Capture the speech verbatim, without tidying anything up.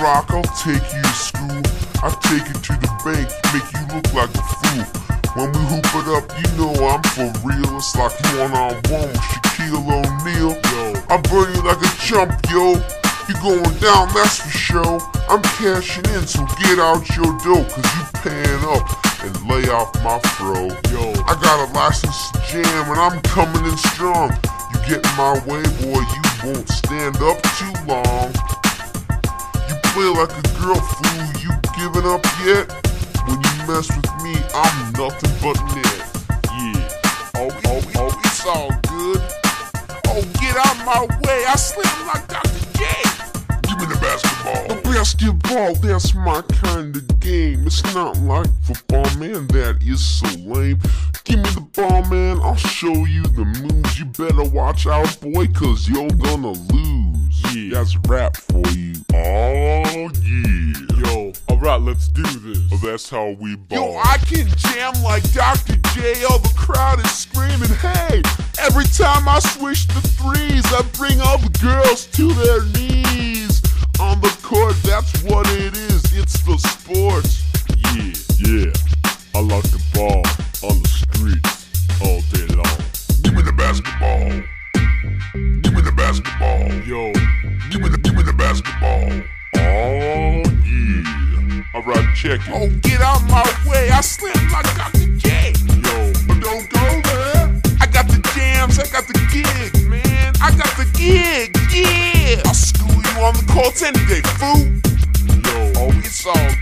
rock, I'll take you to school. I'll take you to the bank, make you look like a fool. When we hoop it up, you know I'm for real. It's like one on one with Shaquille O'Neal. I burn you like a chump, yo. You going down, that's for sure. I'm cashing in, so get out your dough, cause you paying up and lay off my fro. Yo, I got a license to jam and I'm coming in strong. You get in my way, boy, you won't stand up too long. You play like a girl, fool, you giving up yet? When you mess with me, I'm nothing but net. Yeah, oh, oh, oh, it's all good. Oh, get out my way, I slam like Doctor J. Give me the basketball. The basketball, that's my kind of game. It's not like football, man, that is so lame. Give me the ball, man, I'll show you the moves. You better watch out, boy, cause you're gonna lose. Yeah, that's rap for you. Oh, yeah. Yo, alright, let's do this. Oh, that's how we ball. Yo, I can jam like Doctor J. Oh, the crowd is screaming, hey. Every time I swish the threes, I bring all the girls to their knees. On the court, that's what it is. It's the sport. Yeah, yeah. I like the ball on the streets all day long. Give me the basketball. Give me the basketball. Yo, give me the give me the basketball. Oh yeah. Alright, check it. Oh, get out my way. I slam like Doctor J. Yo, but don't go there. I got the jams. I got the gig, man. I got the gig. Yeah. I'll school you on the courts any day, fool. Yo, oh, it's all